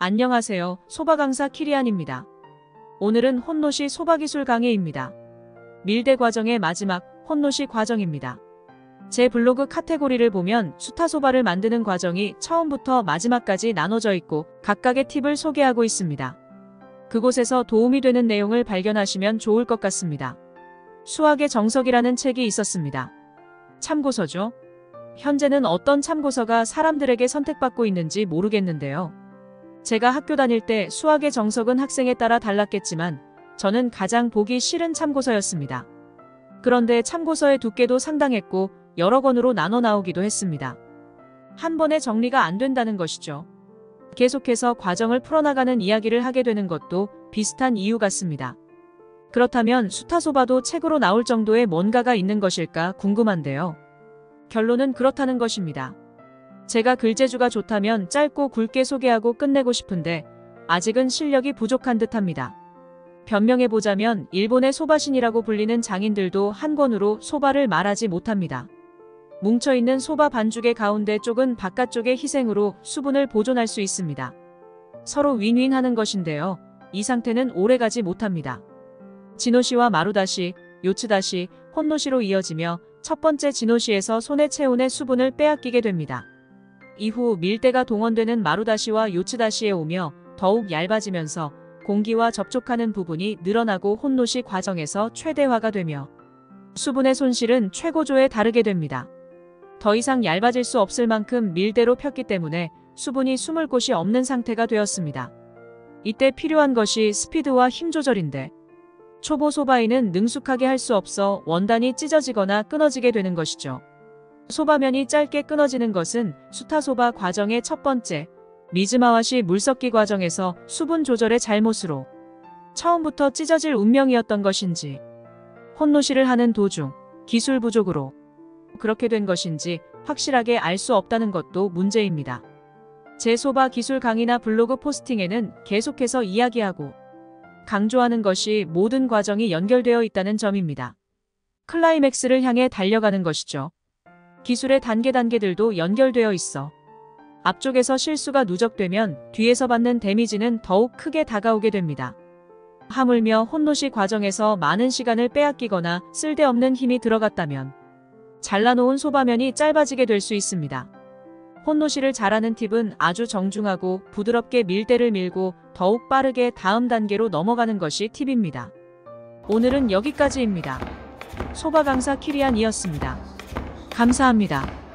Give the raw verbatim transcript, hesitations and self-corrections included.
안녕하세요. 소바 강사 키리안입니다. 오늘은 혼노시 소바 기술 강의입니다. 밀대 과정의 마지막 혼노시 과정입니다. 제 블로그 카테고리를 보면 수타소바를 만드는 과정이 처음부터 마지막까지 나눠져 있고 각각의 팁을 소개하고 있습니다. 그곳에서 도움이 되는 내용을 발견하시면 좋을 것 같습니다. 수학의 정석이라는 책이 있었습니다. 참고서죠. 현재는 어떤 참고서가 사람들에게 선택받고 있는지 모르겠는데요. 제가 학교 다닐 때 수학의 정석은 학생에 따라 달랐겠지만 저는 가장 보기 싫은 참고서였습니다. 그런데 참고서의 두께도 상당했고 여러 권으로 나눠 나오기도 했습니다. 한 번에 정리가 안 된다는 것이죠. 계속해서 과정을 풀어나가는 이야기를 하게 되는 것도 비슷한 이유 같습니다. 그렇다면 수타소바도 책으로 나올 정도의 뭔가가 있는 것일까 궁금한데요. 결론은 그렇다는 것입니다. 제가 글재주가 좋다면 짧고 굵게 소개하고 끝내고 싶은데 아직은 실력이 부족한 듯합니다. 변명해보자면 일본의 소바신이라고 불리는 장인들도 한 권으로 소바를 말하지 못합니다. 뭉쳐있는 소바 반죽의 가운데 쪽은 바깥쪽의 희생으로 수분을 보존할 수 있습니다. 서로 윈윈하는 것인데요. 이 상태는 오래가지 못합니다. 진오시와 마루다시, 요츠다시, 혼노시로 이어지며 첫 번째 진오시에서 손의 체온의 수분을 빼앗기게 됩니다. 이후 밀대가 동원되는 마루다시와 요츠다시에 오며 더욱 얇아지면서 공기와 접촉하는 부분이 늘어나고 혼노시 과정에서 최대화가 되며 수분의 손실은 최고조에 다르게 됩니다. 더 이상 얇아질 수 없을 만큼 밀대로 폈기 때문에 수분이 숨을 곳이 없는 상태가 되었습니다. 이때 필요한 것이 스피드와 힘 조절인데 초보 소바인은 능숙하게 할 수 없어 원단이 찢어지거나 끊어지게 되는 것이죠. 소바면이 짧게 끊어지는 것은 수타소바 과정의 첫 번째, 미즈마와시 물섞기 과정에서 수분 조절의 잘못으로 처음부터 찢어질 운명이었던 것인지 혼노시를 하는 도중 기술 부족으로 그렇게 된 것인지 확실하게 알 수 없다는 것도 문제입니다. 제 소바 기술 강의나 블로그 포스팅에는 계속해서 이야기하고 강조하는 것이 모든 과정이 연결되어 있다는 점입니다. 클라이맥스를 향해 달려가는 것이죠. 기술의 단계 단계들도 연결되어 있어 앞쪽에서 실수가 누적되면 뒤에서 받는 데미지는 더욱 크게 다가오게 됩니다. 하물며 혼노시 과정에서 많은 시간을 빼앗기거나 쓸데없는 힘이 들어갔다면 잘라놓은 소바면이 짧아지게 될 수 있습니다. 혼노시를 잘하는 팁은 아주 정중하고 부드럽게 밀대를 밀고 더욱 빠르게 다음 단계로 넘어가는 것이 팁입니다. 오늘은 여기까지입니다. 소바 강사 키리안이었습니다. 감사합니다.